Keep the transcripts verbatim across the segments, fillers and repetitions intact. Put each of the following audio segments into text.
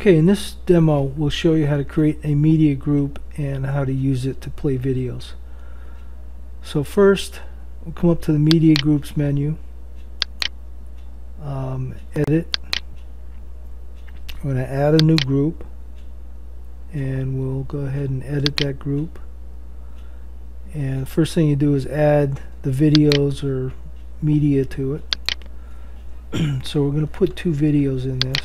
Okay, in this demo we'll show you how to create a media group and how to use it to play videos. So first we'll come up to the media groups menu, um, edit. We're going to add a new group and we'll go ahead and edit that group. And the first thing you do is add the videos or media to it. So we're going to put two videos in this.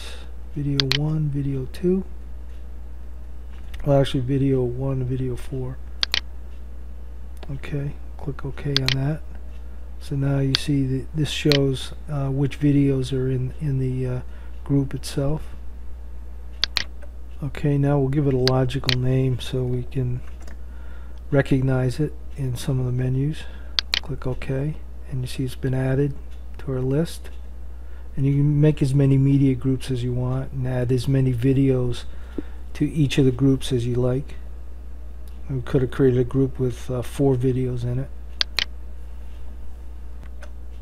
Video one, video two. Well, actually video one, video four. Okay, click OK on that. So now you see that this shows uh, which videos are in, in the uh, group itself. Okay, now we'll give it a logical name so we can recognize it in some of the menus. Click OK, and you see it's been added to our list. And you can make as many media groups as you want and add as many videos to each of the groups as you like. We could have created a group with uh, four videos in it.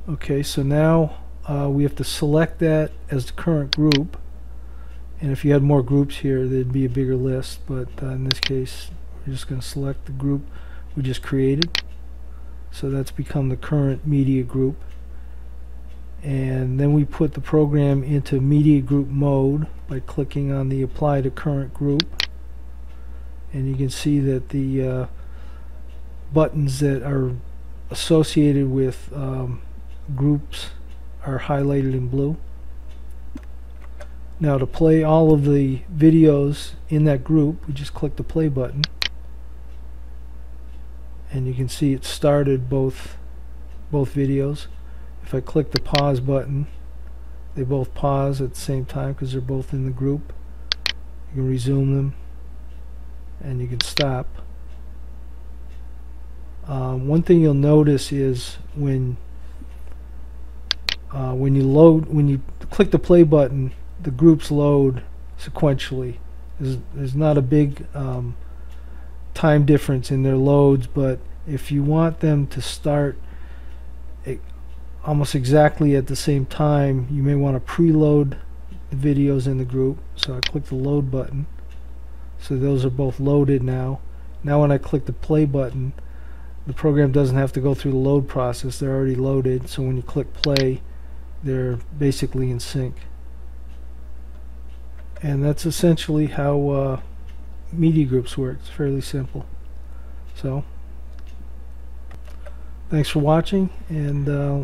Okay, so now uh, we have to select that as the current group, and if you had more groups here there'd be a bigger list, but uh, in this case we're just going to select the group we just created, so that's become the current media group. And then we put the program into media group mode by clicking on the apply to current group, and you can see that the uh, buttons that are associated with um, groups are highlighted in blue. Now to play all of the videos in that group we just click the play button, and you can see it started both both videos. If I click the pause button, they both pause at the same time because they're both in the group. You can resume them and you can stop. Um, one thing you'll notice is when uh, when you load, when you click the play button, the groups load sequentially. There's, there's not a big um, time difference in their loads, but if you want them to start a, almost exactly at the same time, you may want to preload the videos in the group. So I click the load button, so those are both loaded now. Now when I click the play button, the program doesn't have to go through the load process, they're already loaded, so when you click play they're basically in sync. And that's essentially how uh, media groups work. It's fairly simple. So thanks for watching, and uh,